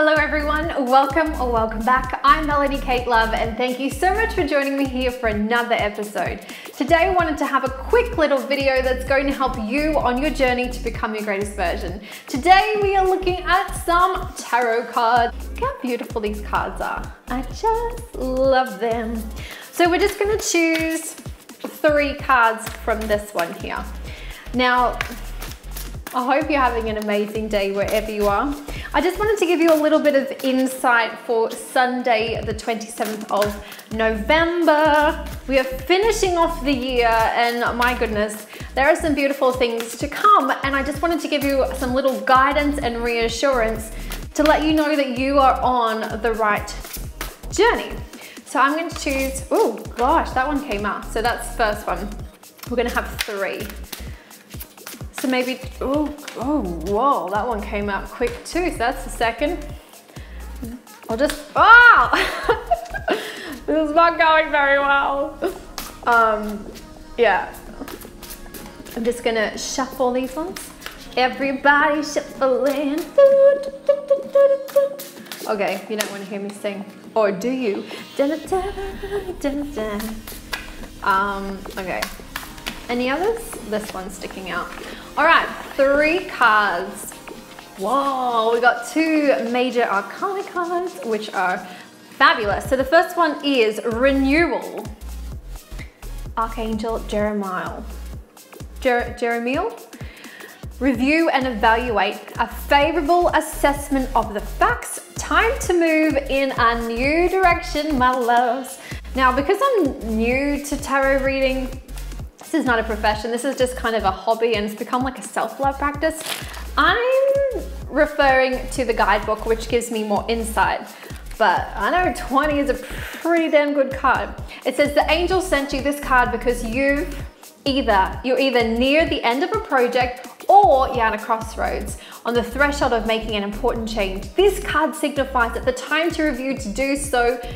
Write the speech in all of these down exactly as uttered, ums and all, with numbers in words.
Hello everyone, welcome or welcome back. I'm Melanie Kate Love and thank you so much for joining me here for another episode. Today I wanted to have a quick little video that's going to help you on your journey to become your greatest version. Today we are looking at some tarot cards. Look how beautiful these cards are. I just love them. So we're just going to choose three cards from this one here. Now, I hope you're having an amazing day wherever you are. I just wanted to give you a little bit of insight for Sunday, the twenty-seventh of November. We are finishing off the year and my goodness, there are some beautiful things to come. And I just wanted to give you some little guidance and reassurance to let you know that you are on the right journey. So I'm going to choose, oh gosh, that one came out. So that's the first one. We're going to have three. So maybe, oh, oh, whoa, that one came out quick too. So that's the second. I'll just, oh! This is not going very well. Um, yeah. I'm just gonna shuffle these ones. Everybody shuffling. Okay, you don't wanna hear me sing. Or do you? Um, okay. Any others? This one's sticking out. All right, three cards. Whoa, we got two major arcana cards, which are fabulous. So the first one is Renewal. Archangel Jeremiel. Jer Jeremiel? Review and evaluate a favorable assessment of the facts. Time to move in a new direction, my loves. Now, because I'm new to tarot reading, this is not a profession, this is just kind of a hobby and it's become like a self-love practice. I'm referring to the guidebook, which gives me more insight, but I know twenty is a pretty damn good card. It says the angel sent you this card because you've either, you're either near the end of a project or you're at a crossroads on the threshold of making an important change. This card signifies that the time to review to do so,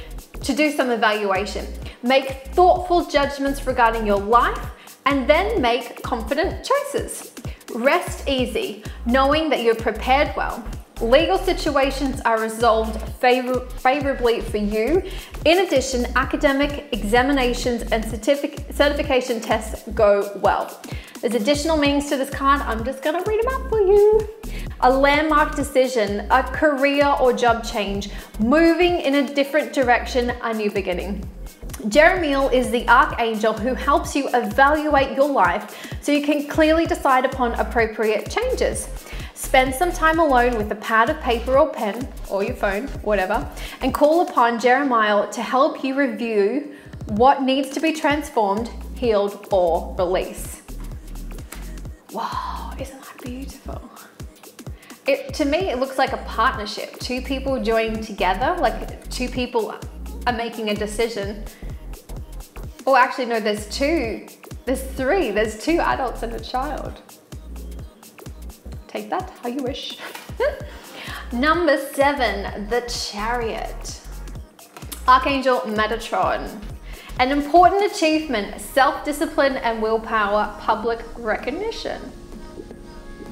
to do some evaluation. Make thoughtful judgments regarding your life, and then make confident choices. Rest easy, knowing that you're prepared well. Legal situations are resolved favor favorably for you. In addition, academic examinations and certific certification tests go well. There's additional meanings to this card. I'm just gonna read them out for you. A landmark decision, a career or job change, moving in a different direction, a new beginning. Jeremiel is the archangel who helps you evaluate your life so you can clearly decide upon appropriate changes. Spend some time alone with a pad of paper or pen, or your phone, whatever, and call upon Jeremiel to help you review what needs to be transformed, healed, or released. Wow, isn't that beautiful? It, to me, it looks like a partnership. Two people joining together, like two people are making a decision. Oh, actually, no, there's two, there's three, there's two adults and a child. Take that how you wish. Number seven, the Chariot. Archangel Metatron. An important achievement, self-discipline and willpower, public recognition.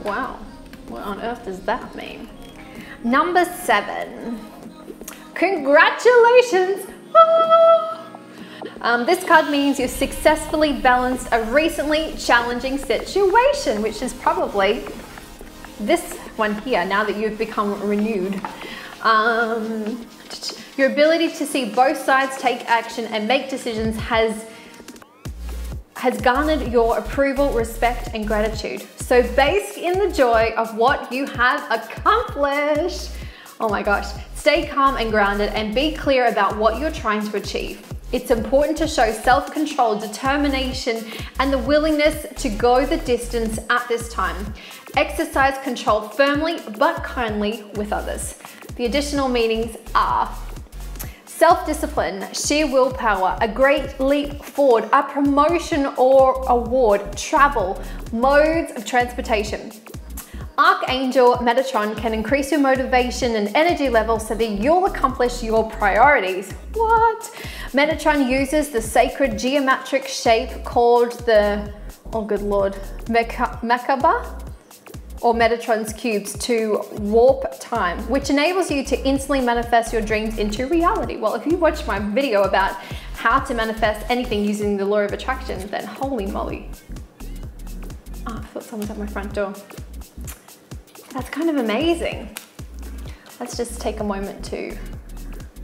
Wow, what on earth does that mean? Number seven, congratulations! Ah! Um, this card means you've successfully balanced a recently challenging situation, which is probably this one here, now that you've become renewed. Um, your ability to see both sides, take action and make decisions has, has garnered your approval, respect and gratitude. So bask in the joy of what you have accomplished. Oh my gosh. Stay calm and grounded and be clear about what you're trying to achieve. It's important to show self-control, determination, and the willingness to go the distance at this time. Exercise control firmly but kindly with others. The additional meanings are self-discipline, sheer willpower, a great leap forward, a promotion or award, travel, modes of transportation. Archangel Metatron can increase your motivation and energy level so that you'll accomplish your priorities. What? Metatron uses the sacred geometric shape called the, oh good lord, Merkaba? or Metatron's cubes to warp time, which enables you to instantly manifest your dreams into reality. Well, if you watched my video about how to manifest anything using the law of attraction, then holy moly. Oh, I thought someone's at my front door. That's kind of amazing. Let's just take a moment to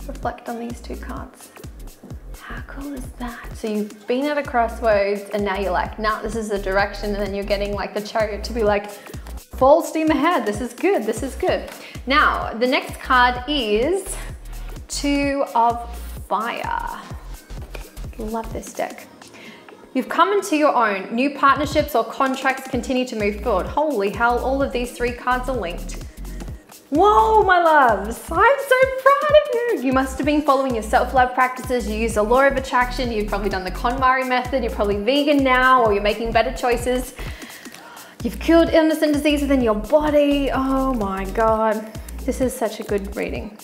reflect on these two cards. How cool is that? So you've been at a crossroads and now you're like, nah, this is the direction. And then you're getting like the chariot to be like, full steam ahead. This is good. This is good. Now, the next card is Two of Fire. Love this deck. You've come into your own. New partnerships or contracts continue to move forward. Holy hell, all of these three cards are linked. Whoa, my loves, I'm so proud of you. You must have been following your self-love practices. You use the law of attraction. You've probably done the KonMari method. You're probably vegan now, or you're making better choices. You've cured illness and disease within your body. Oh my God, this is such a good reading.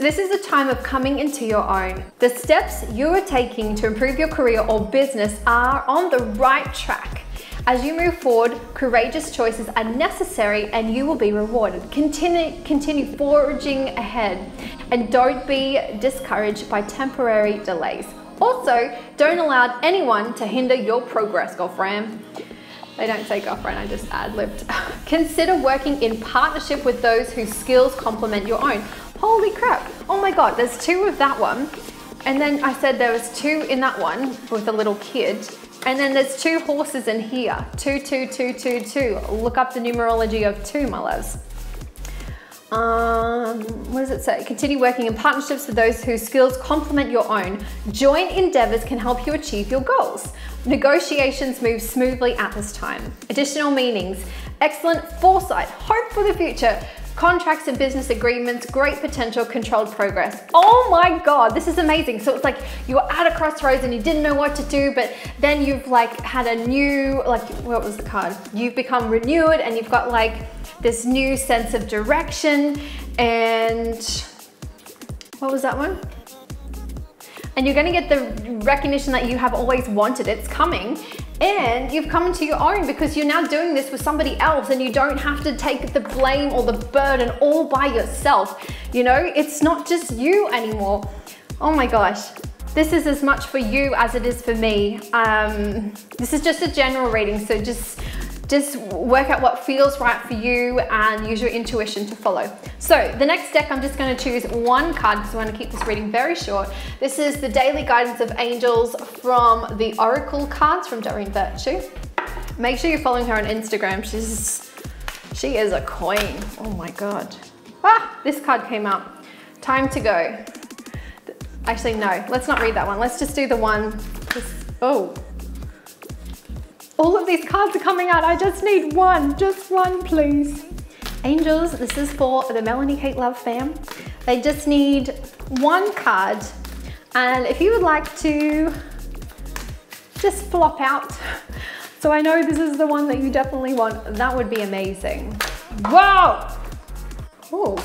This is a time of coming into your own. The steps you are taking to improve your career or business are on the right track. As you move forward, courageous choices are necessary and you will be rewarded. Continue, continue forging ahead and don't be discouraged by temporary delays. Also, don't allow anyone to hinder your progress, girlfriend. They don't say girlfriend, I just ad-libbed. Consider working in partnership with those whose skills complement your own. Holy crap, oh my God, there's two of that one. And then I said there was two in that one with a little kid. And then there's two horses in here. Two, two, two, two, two. Look up the numerology of two, my loves. Um, what does it say? Continue working in partnerships with those whose skills complement your own. Joint endeavors can help you achieve your goals. Negotiations move smoothly at this time. Additional meanings, excellent foresight, hope for the future, contracts and business agreements, great potential, controlled progress. Oh my God, this is amazing. So it's like you were at a crossroads and you didn't know what to do, but then you've like had a new, like what was the card? You've become renewed and you've got like this new sense of direction and what was that one? And you're gonna get the recognition that you have always wanted, it's coming. And you've come into your own because you're now doing this with somebody else and you don't have to take the blame or the burden all by yourself. You know, it's not just you anymore. Oh my gosh. This is as much for you as it is for me. Um, this is just a general reading. So just, just work out what feels right for you and use your intuition to follow. So the next deck, I'm just gonna choose one card because I wanna keep this reading very short. This is the Daily Guidance of Angels from the Oracle cards from Doreen Virtue. Make sure you're following her on Instagram. She's, she is a queen. Oh my God. Ah, this card came up. Time to go. Actually, no, let's not read that one. Let's just do the one, just, oh. All of these cards are coming out. I just need one, just one, please. Angels, this is for the Melanie Kate Love fam. They just need one card. And if you would like to just flop out, so I know this is the one that you definitely want, that would be amazing. Whoa! Ooh,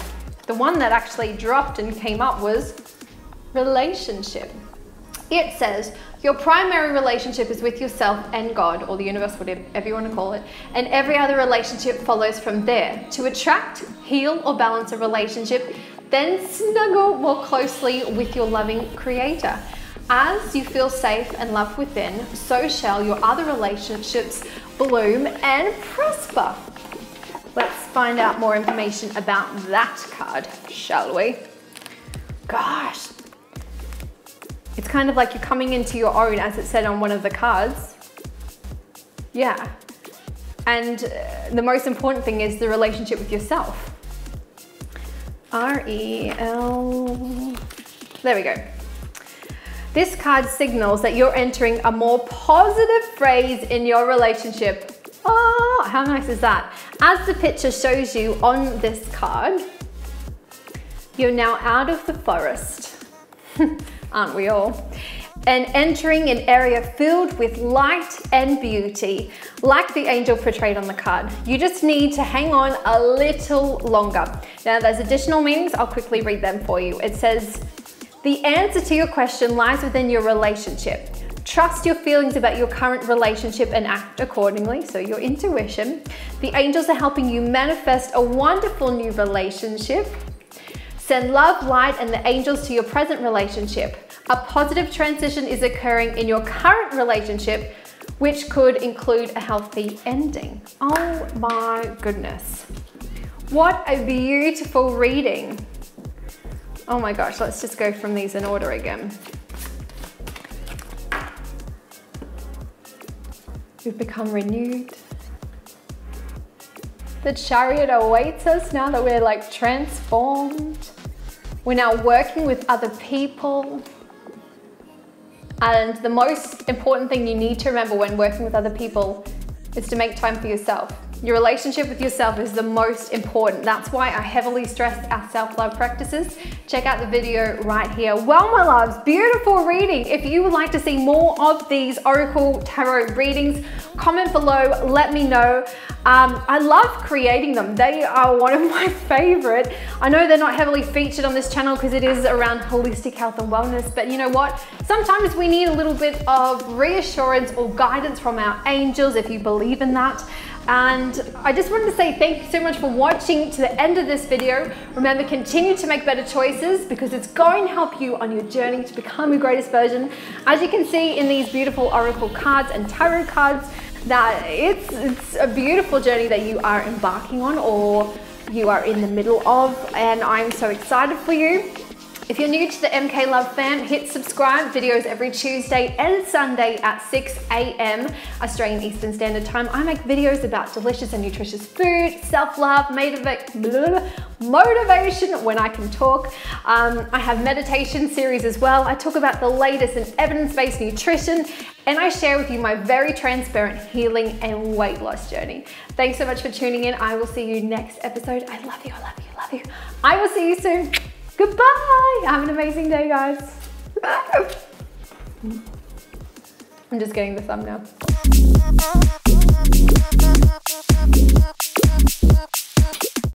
the one that actually dropped and came up was relationship. It says, your primary relationship is with yourself and God, or the universe, whatever you want to call it, and every other relationship follows from there. To attract, heal, or balance a relationship, then snuggle more closely with your loving creator. As you feel safe and love within, so shall your other relationships bloom and prosper. Let's find out more information about that card, shall we? Gosh. It's kind of like you're coming into your own, as it said on one of the cards. Yeah. And uh, the most important thing is the relationship with yourself. R E L. There we go. This card signals that you're entering a more positive phase in your relationship. Oh, how nice is that? As the picture shows you on this card, you're now out of the forest. Aren't we all? And entering an area filled with light and beauty, like the angel portrayed on the card. You just need to hang on a little longer. Now there's additional meanings, I'll quickly read them for you. It says, the answer to your question lies within your relationship. Trust your feelings about your current relationship and act accordingly, so your intuition. The angels are helping you manifest a wonderful new relationship. Send love, light, and the angels to your present relationship. A positive transition is occurring in your current relationship, which could include a healthy ending. Oh my goodness. What a beautiful reading. Oh my gosh, let's just go from these in order again. We've become renewed. The chariot awaits us now that we're like transformed. We're now working with other people. And the most important thing you need to remember when working with other people is to make time for yourself. Your relationship with yourself is the most important. That's why I heavily stress our self-love practices. Check out the video right here. Well, my loves, beautiful reading. If you would like to see more of these Oracle Tarot readings, comment below, let me know. Um, I love creating them. They are one of my favorite. I know they're not heavily featured on this channel because it is around holistic health and wellness, but you know what? Sometimes we need a little bit of reassurance or guidance from our angels, if you believe in that. And I just wanted to say thank you so much for watching to the end of this video. Remember, continue to make better choices because it's going to help you on your journey to become your greatest version. As you can see in these beautiful oracle cards and tarot cards, that it's, it's a beautiful journey that you are embarking on or you are in the middle of, and I'm so excited for you. If you're new to the M K Love fam, hit subscribe. Videos every Tuesday and Sunday at six A M Australian Eastern Standard Time. I make videos about delicious and nutritious food, self-love, motivation when I can talk. Um, I have meditation series as well. I talk about the latest in evidence-based nutrition, and I share with you my very transparent healing and weight loss journey. Thanks so much for tuning in. I will see you next episode. I love you, I love you, I love you. I will see you soon. Goodbye. Have an amazing day, guys. I'm just getting the thumbnail.